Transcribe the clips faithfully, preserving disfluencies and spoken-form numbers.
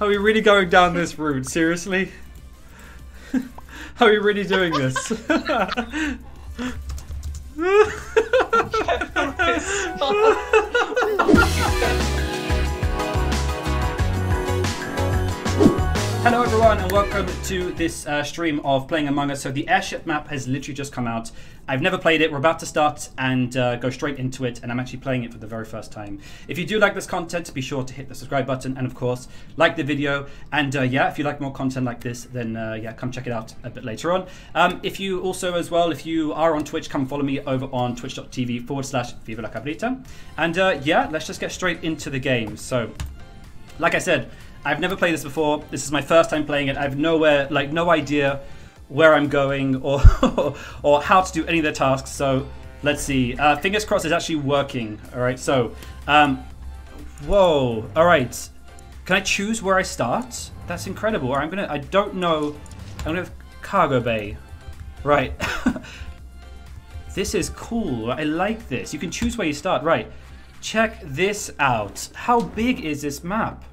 Are we really going down this route? Seriously? Are we really doing this? Hello everyone and welcome to this uh, stream of playing Among Us. So the Airship map has literally just come out. I've never played it. We're about to start and uh, go straight into it, and I'm actually playing it for the very first time. If you do like this content, be sure to hit the subscribe button and of course like the video, and uh, yeah, if you like more content like this, then uh, yeah, come check it out a bit later on. Um, if you also as well, if you are on Twitch, come follow me over on twitch dot t v forward slash Viva La Cabrita, and uh, yeah, let's just get straight into the game. So like I said, I've never played this before. This is my first time playing it. I've nowhere, like no idea where I'm going or or how to do any of the tasks. So let's see. Uh, fingers crossed it's actually working. All right. So, um, whoa. All right. Can I choose where I start? That's incredible. All right, I'm gonna. I don't know. I'm gonna have cargo bay. Right. This is cool. I like this. You can choose where you start. Right. Check this out. How big is this map?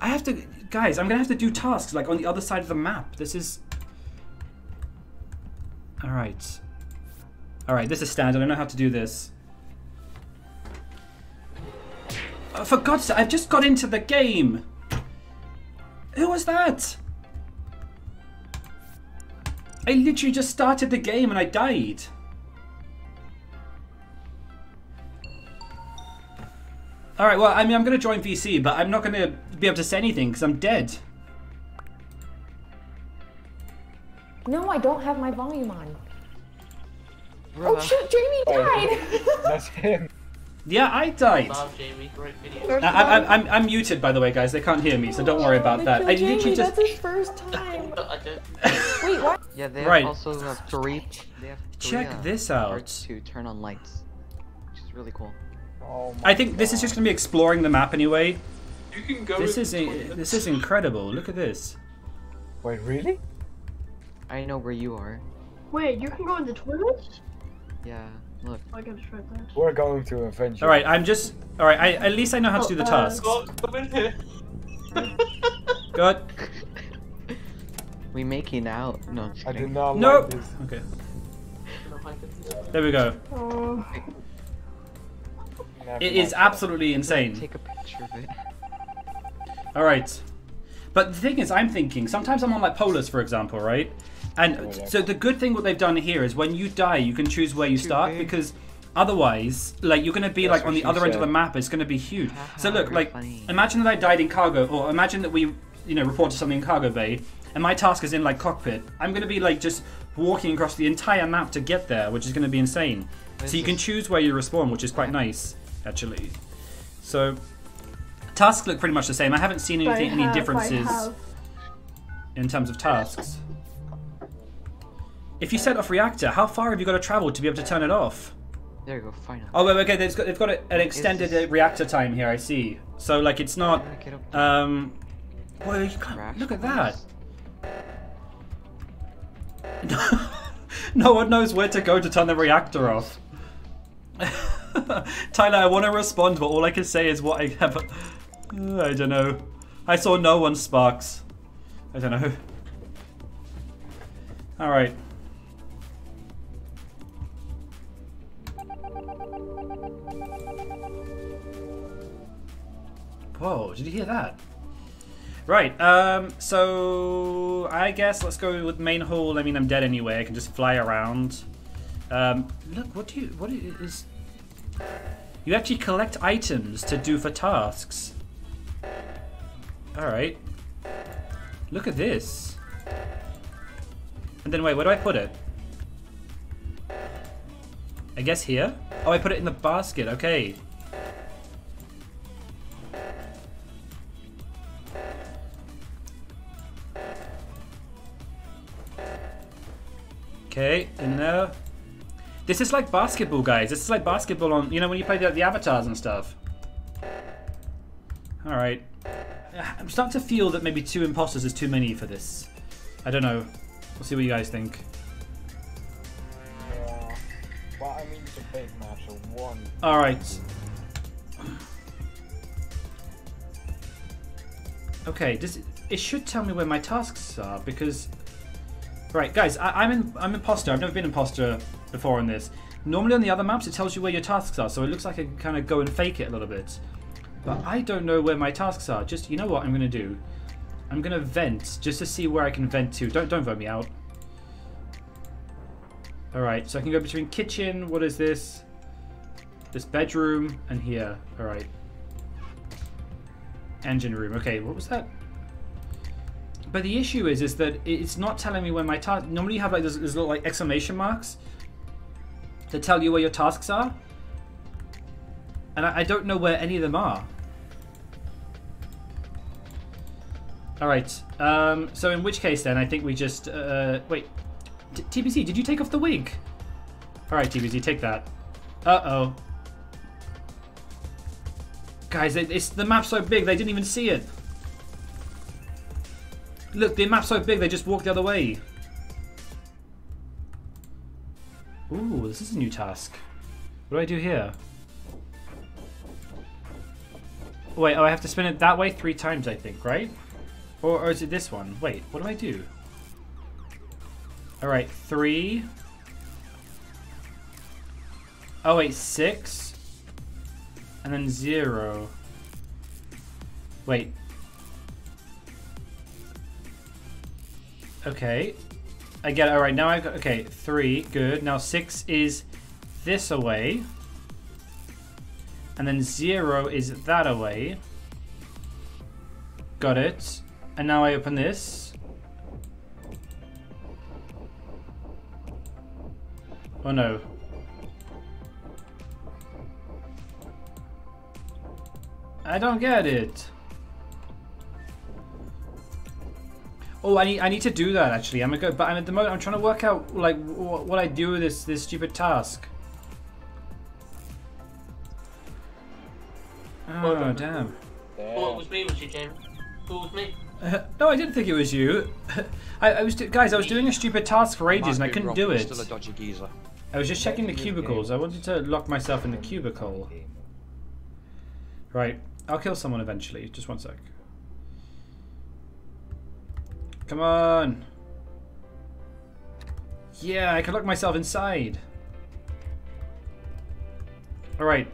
I have to, guys, I'm gonna have to do tasks like on the other side of the map. This is, all right. All right, this is standard. I don't know how to do this. Oh, for God's sake, I've just got into the game. Who was that? I literally just started the game and I died. All right, well, I mean, I'm gonna join V C, but I'm not gonna be able to say anything because I'm dead. No, I don't have my volume on. Brother. Oh shoot, Jamie died. Oh, that's him. Yeah, I died. Love, Jamie. Great video. I, I, I, I'm I'm muted, by the way, guys. They can't hear me, so don't worry about that. I Jamie, literally just. That's his first time. Wait, what? Yeah, they have right. also have three. They have three, Check uh, this out. To turn on lights, which is really cool. Oh I think God. This is just gonna be exploring the map anyway. You can go this is a, this is incredible. Look at this. Wait, really? I know where you are. Wait, you can go in the toilet? Yeah, look. I can try that. We're going to avenge you. All right, I'm just. All right, I, at least I know how oh, to do the uh, tasks. Come in here. God. We making out? No. I do not. Nope. Like this. Okay. There we go. Oh. It is absolutely insane. Take a picture of it. All right, but the thing is, I'm thinking sometimes I'm on like Polus, for example, right? And oh, yeah. So the good thing what they've done here is when you die, you can choose where you start, because otherwise, like you're gonna be That's like on the other said. end of the map. It's gonna be huge. So look, like funny. Imagine that I died in cargo, or imagine that we, you know, reported something in cargo bay, and my task is in like cockpit. I'm gonna be like just walking across the entire map to get there, which is gonna be insane. What so you can choose where you respawn, which is quite yeah. nice. Actually, so tasks look pretty much the same. I haven't seen anything have, any differences in terms of tasks. If you set off reactor, how far have you got to travel to be able to turn it off? There you go. Finally. Oh, wait, okay. They've got they've got an extended reactor time here. I see. So like it's not. Um. Well, you can't. Look at that. No one knows where to go to turn the reactor off. Tyler, I want to respond, but all I can say is what I have. I don't know. I saw no one sparks. I don't know. All right. Whoa! Did you hear that? Right. Um. So I guess let's go with main hall. I mean, I'm dead anyway. I can just fly around. Um. Look. What do you? What is? You actually collect items to do for tasks. Alright. Look at this. And then wait, where do I put it? I guess here? Oh, I put it in the basket, okay. Okay, in there. This is like basketball, guys. This is like basketball on, you know, when you play the, the avatars and stuff. All right. I'm starting to feel that maybe two imposters is too many for this. I don't know. We'll see what you guys think. Yeah. Well, I mean, it's a big match of one. All right. Okay, this, it should tell me where my tasks are, because... Right, guys, I, I'm in, I'm imposter. I've never been imposter before on this. Normally on the other maps, it tells you where your tasks are, so it looks like I can kind of go and fake it a little bit. But I don't know where my tasks are. Just, you know what I'm going to do? I'm going to vent, just to see where I can vent to. Don't, don't vote me out. Alright, so I can go between kitchen, what is this? This bedroom, and here. Alright. Engine room. Okay, what was that? But the issue is, is that it's not telling me where my task... Normally you have like those, those little like exclamation marks to tell you where your tasks are. And I, I don't know where any of them are. Alright, um, so in which case then, I think we just... Uh, wait, T B C, did you take off the wig? Alright, T B C, take that. Uh-oh. Guys, it, it's the map's so big, they didn't even see it. Look, the map's so big, they just walked the other way. Ooh, this is a new task. What do I do here? Wait, oh, I have to spin it that way three times, I think, right? Or, or is it this one? Wait, what do I do? Alright, three. Oh, wait, six. And then zero. Wait. Okay. I get it. Alright, now I've got... Okay, three. Good. Now six is this away. And then zero is that away. Got it. And now I open this. Oh no. I don't get it. Oh, I need I need to do that actually. I'm gonna go, but I'm at the moment I'm trying to work out like wh what I do with this this stupid task. Oh well, damn. Oh, it was me, was you, James? Who was me? Uh, no, I didn't think it was you. I, I was guys. I was doing a stupid task for ages and I couldn't do it. I was just checking the cubicles. I wanted to lock myself in the cubicle. Right. I'll kill someone eventually. Just one sec. Come on. Yeah, I can lock myself inside. All right.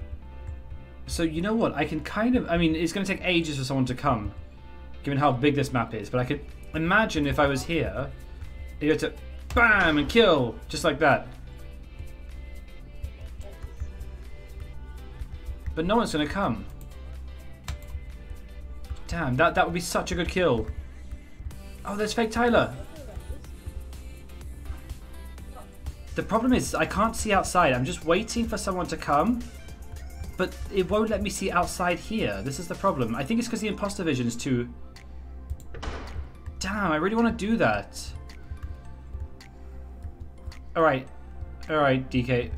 So you know what? I can kind of... I mean, it's going to take ages for someone to come, given how big this map is. But I could imagine if I was here, you had to bam and kill just like that. But no one's going to come. Damn, that, that would be such a good kill. Oh, there's fake Tyler. The problem is I can't see outside. I'm just waiting for someone to come. But it won't let me see outside here. This is the problem. I think it's because the imposter vision is too... Damn, I really want to do that. Alright. Alright, D K.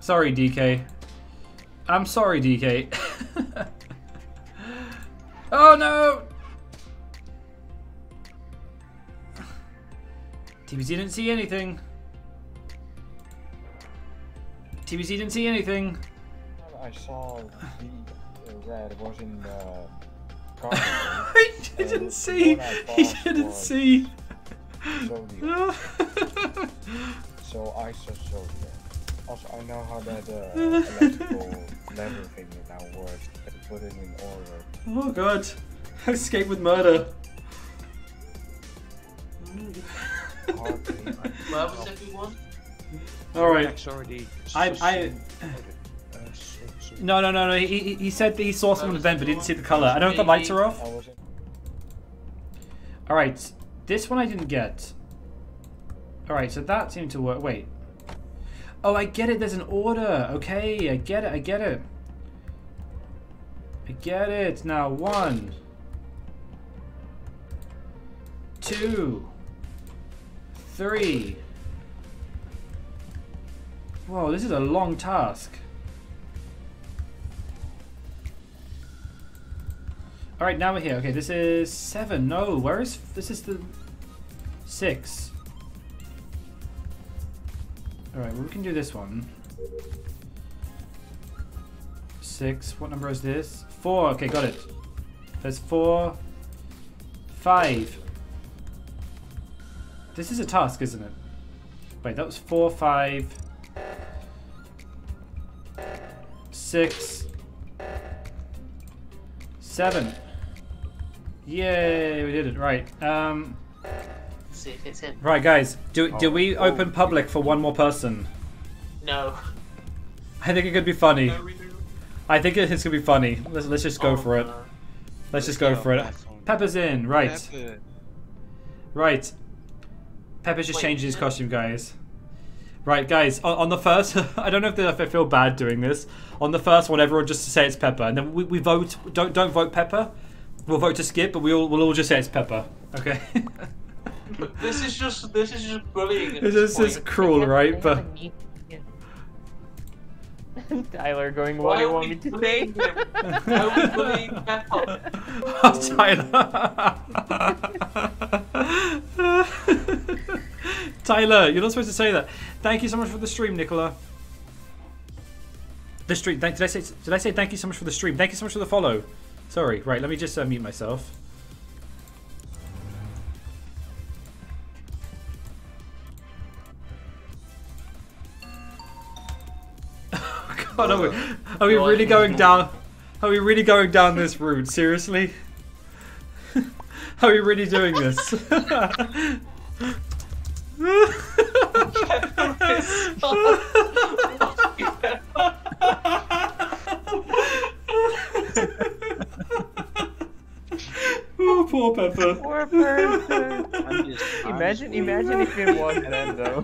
Sorry, D K. I'm sorry, D K. Oh no! T B C didn't see anything. T B C didn't see anything. I saw the red was in the car. I didn't see. He didn't see. Zodiac. So I saw Zodiac. Also, I know how that uh, electrical lever thing now works. Put it in order. Oh god! Escape with murder. Where was everyone? All right. I, I, no, no, no, no. He, he said that he saw someone event but didn't see the color. I don't know if the lights are off. All right. This one I didn't get. All right. So that seemed to work. Wait. Oh, I get it. There's an order. Okay, I get it. I get it. I get it. Now one, two, three. Whoa, this is a long task. All right, now we're here. Okay, this is seven. No, where is... This is the six. All right, well, we can do this one. six. What number is this? Four. Okay, got it. There's four. Five. This is a task, isn't it? Wait, that was four, five, six, seven. Yay, we did it. Right. Um, Let's see if it's in. Right, guys. Do do we open public for one more person? No. I think it could be funny. No, we do. I think it is gonna be funny. Let's let's just go oh, for it. Uh, let's just go, go for it. Pepper's in. Right. Pepper. Right. Pepper's just Wait, changing his costume, guys. Right, guys, on, on the first... I don't know if, if I feel bad doing this. On the first one, everyone just say it's Pepper. And then we, we vote... Don't don't vote Pepper. We'll vote to skip, but we'll, we'll all just say it's Pepper. Okay? This is just... This is just bullying. This, this is cruel, right? But... Tyler going, what do you want me to do? I was bullying Pepper. Oh, Tyler. Tyler, you're not supposed to say that. Thank you so much for the stream, Nicola. The stream. Did I say? Did I say thank you so much for the stream? Thank you so much for the follow. Sorry. Right. Let me just uh, mute myself. God, are we, are we really going down? Are we really going down this route? Seriously? Are we really doing this? Oh, poor Pepper. Poor Pepper. I'm just, I'm imagine, imagine if they walked in though.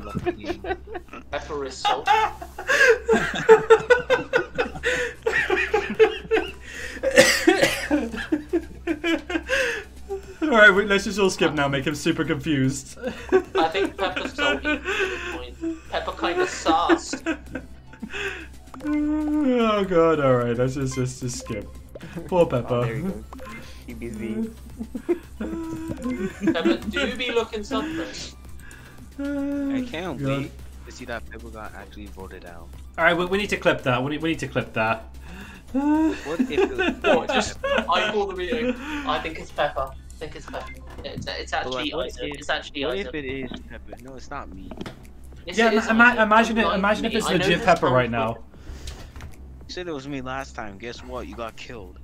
Pepper is so. All right, wait, let's just all skip now. Make him super confused. I think Pepper's so good point. Pepper kind of sauced. Oh god! All right, let's just just, just skip. Poor Pepper. Oh, there you go. Keep busy. Pepper, do you be looking something? I can't wait to see that Pepper got actually voted out. All right, we, we need to clip that. We need we need to clip that. What if it was oh, just I call the meeting. I think it's Pepper. I think it's Pepper. It's, it's actually well, Isaac. If, it's actually Isaac. What if it is Pepper? No, it's not me. Yes, yeah, it is ima Isaac. imagine it. Imagine if it's legit Pepper right now. You said it was me last time. Guess what? You got killed.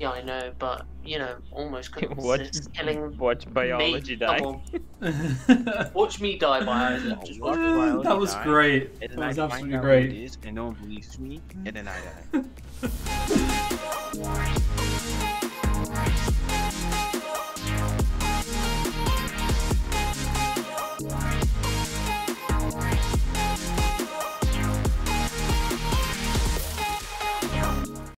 Yeah, I know, but you know, almost couldn't watch, killing watch biology me. die. Watch me die by Isaac. Just watch biology that was die. great. That was I absolutely great. Is, and no one believes me, and then I die.